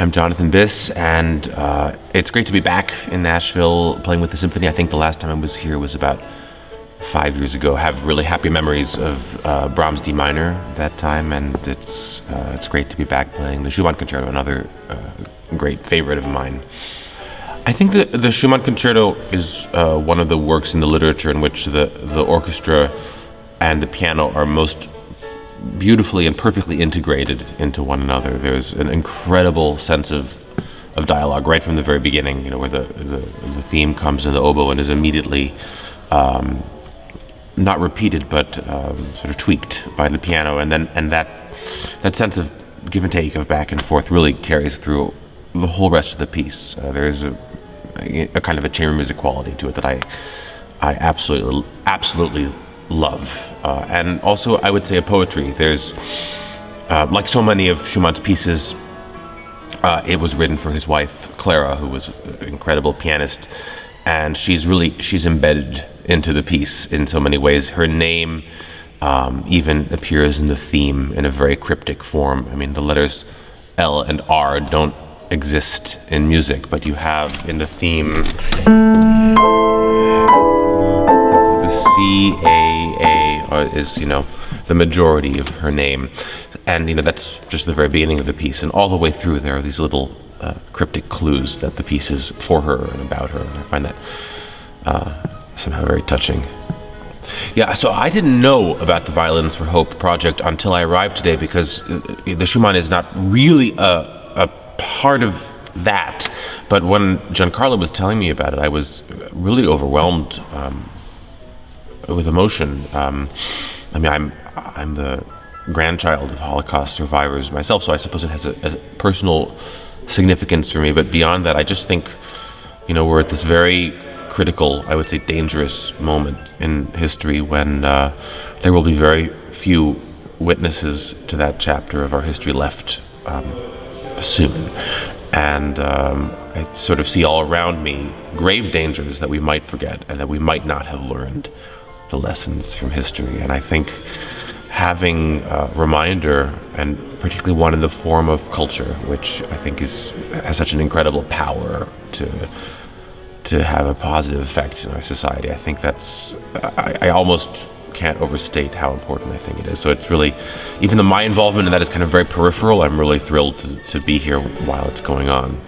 I'm Jonathan Biss, and it's great to be back in Nashville playing with the symphony. I think the last time I was here was about 5 years ago. I have really happy memories of Brahms D minor that time, and it's great to be back playing the Schumann Concerto, another great favorite of mine. I think the Schumann Concerto is one of the works in the literature in which the orchestra and the piano are most beautifully and perfectly integrated into one another. There's an incredible sense of dialogue right from the very beginning, you know, where the theme comes in the oboe and is immediately not repeated, but sort of tweaked by the piano, and that sense of give and take, of back and forth, really carries through the whole rest of the piece. There's a kind of a chamber music quality to it that I absolutely love, and also I would say a poetry. There's, like so many of Schumann's pieces, it was written for his wife Clara, who was an incredible pianist, and she's embedded into the piece in so many ways. Her name even appears in the theme in a very cryptic form. I mean, the letters L and R don't exist in music, but you have in the theme C-A-A is, you know, the majority of her name. And, you know, that's just the very beginning of the piece. And all the way through there are these little cryptic clues that the piece is for her and about her. And I find that somehow very touching. Yeah, so I didn't know about the Violins for Hope project until I arrived today, because the Schumann is not really a part of that. But when Giancarlo was telling me about it, I was really overwhelmed with emotion. I mean, I'm the grandchild of Holocaust survivors myself, so I suppose it has a personal significance for me. But beyond that, I just think, you know, we're at this very critical, I would say dangerous moment in history when there will be very few witnesses to that chapter of our history left soon. And I sort of see all around me grave dangers that we might forget and that we might not have learned the lessons from history. And I think having a reminder, and particularly one in the form of culture, which I think has such an incredible power to have a positive effect in our society, I think that's, I almost can't overstate how important I think it is. So it's really, even though my involvement in that is kind of very peripheral, I'm really thrilled to be here while it's going on.